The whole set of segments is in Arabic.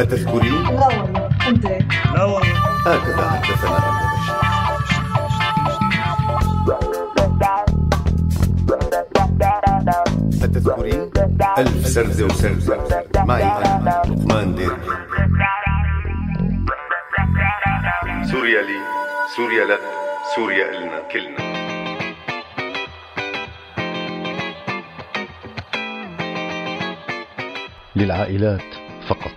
أتذكرين؟ لا والله. أنت؟ لا والله. هكذا حدثنا عن دمشق. أتذكرين؟ ألف سردة وسردة، معي أنا لقمان ديركي. سوريا لي، سوريا لك، سوريا إلنا كلنا. للعائلات فقط.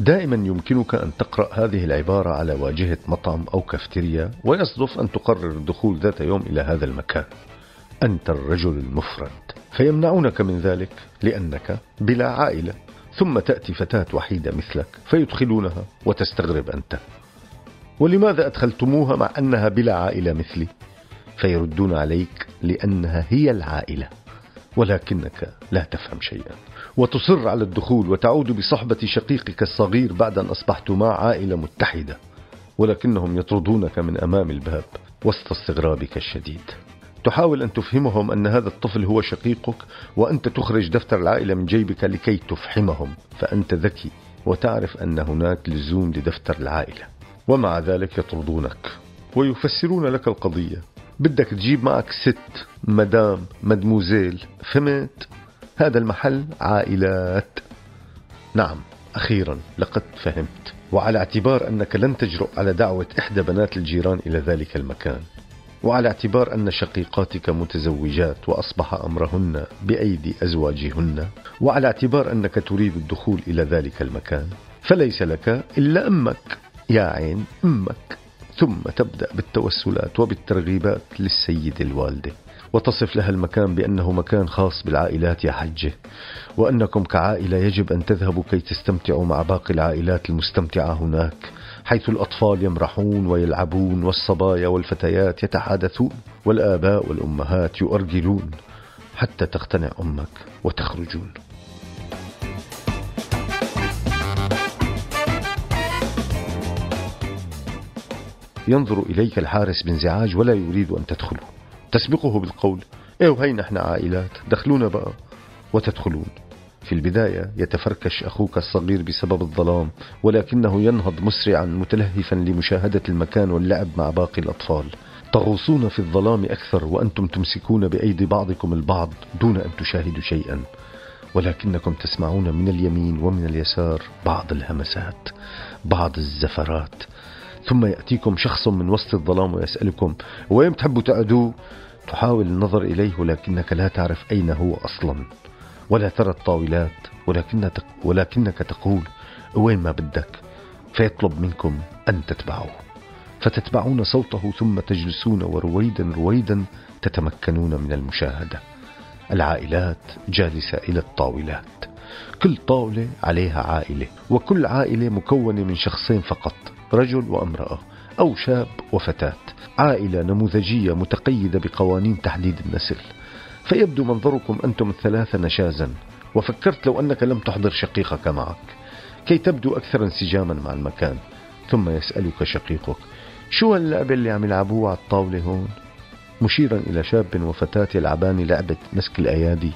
دائما يمكنك أن تقرأ هذه العبارة على واجهة مطعم أو كافتيريا ويصدف أن تقرر الدخول ذات يوم إلى هذا المكان. أنت الرجل المفرد، فيمنعونك من ذلك لأنك بلا عائلة، ثم تأتي فتاة وحيدة مثلك فيدخلونها وتستغرب أنت. ولماذا أدخلتموها مع أنها بلا عائلة مثلي؟ فيردون عليك لأنها هي العائلة، ولكنك لا تفهم شيئا وتصر على الدخول وتعود بصحبة شقيقك الصغير بعد أن أصبحتما عائلة متحدة، ولكنهم يطردونك من أمام الباب وسط استغرابك الشديد. تحاول أن تفهمهم أن هذا الطفل هو شقيقك وأنت تخرج دفتر العائلة من جيبك لكي تفحمهم، فأنت ذكي وتعرف أن هناك لزوم لدفتر العائلة، ومع ذلك يطردونك ويفسرون لك القضية. بدك تجيب معك ست، مدام، مدموزيل، فهمت؟ هذا المحل عائلات. نعم، أخيرا لقد فهمت. وعلى اعتبار أنك لن تجرؤ على دعوة إحدى بنات الجيران إلى ذلك المكان، وعلى اعتبار أن شقيقاتك متزوجات وأصبح أمرهن بأيدي أزواجهن، وعلى اعتبار أنك تريد الدخول إلى ذلك المكان، فليس لك إلا أمك، يا عين أمك. ثم تبدأ بالتوسلات وبالترغيبات للسيدة الوالدة، وتصف لها المكان بأنه مكان خاص بالعائلات يا حجة، وأنكم كعائلة يجب أن تذهبوا كي تستمتعوا مع باقي العائلات المستمتعة هناك، حيث الأطفال يمرحون ويلعبون، والصبايا والفتيات يتحادثون، والآباء والأمهات يؤرجلون، حتى تقتنع أمك وتخرجون. ينظر إليك الحارس بانزعاج ولا يريد أن تدخله، تسبقه بالقول إيه وهي نحن عائلات، دخلونا بقى، وتدخلون. في البداية يتفركش أخوك الصغير بسبب الظلام، ولكنه ينهض مسرعا متلهفا لمشاهدة المكان واللعب مع باقي الأطفال. تغوصون في الظلام أكثر وأنتم تمسكون بأيدي بعضكم البعض دون أن تشاهدوا شيئا، ولكنكم تسمعون من اليمين ومن اليسار بعض الهمسات، بعض الزفرات. ثم يأتيكم شخص من وسط الظلام ويسألكم وين تحبوا تقعدوا؟ تحاول النظر إليه ولكنك لا تعرف أين هو أصلا، ولا ترى الطاولات، ولكنك تقول وين ما بدك، فيطلب منكم أن تتبعوه، فتتبعون صوته، ثم تجلسون ورويدا رويدا تتمكنون من المشاهدة. العائلات جالسة إلى الطاولات، كل طاولة عليها عائلة، وكل عائلة مكونة من شخصين فقط، رجل وامرأة أو شاب وفتاة، عائلة نموذجية متقيدة بقوانين تحديد النسل. فيبدو منظركم أنتم الثلاثة نشازا، وفكرت لو أنك لم تحضر شقيقك معك كي تبدو أكثر انسجاما مع المكان. ثم يسألك شقيقك شو هاللعبة اللي عم يلعبوها على الطاولة هون، مشيرا إلى شاب وفتاة يلعبان لعبة مسك الأيادي،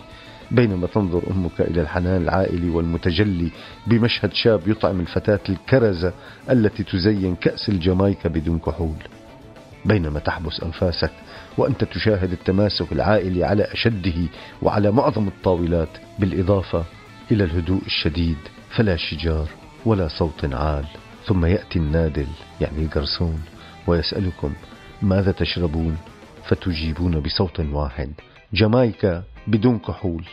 بينما تنظر أمك إلى الحنان العائلي والمتجلي بمشهد شاب يطعم الفتاة الكرزة التي تزين كأس الجامايكا بدون كحول، بينما تحبس أنفاسك وأنت تشاهد التماسك العائلي على أشده وعلى معظم الطاولات، بالإضافة إلى الهدوء الشديد، فلا شجار ولا صوت عال. ثم يأتي النادل يعني الجرسون ويسألكم ماذا تشربون، فتجيبون بصوت واحد جامايكا بدون كحول.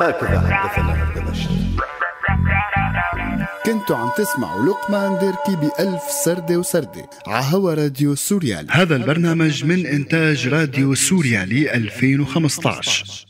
هكذا حدثنا عن دمشق. كنتوا عم تسمعوا لقمان ديركي بألف سردة وسردة عهوا راديو سوريالي. هذا البرنامج من إنتاج راديو سوريالي 2015.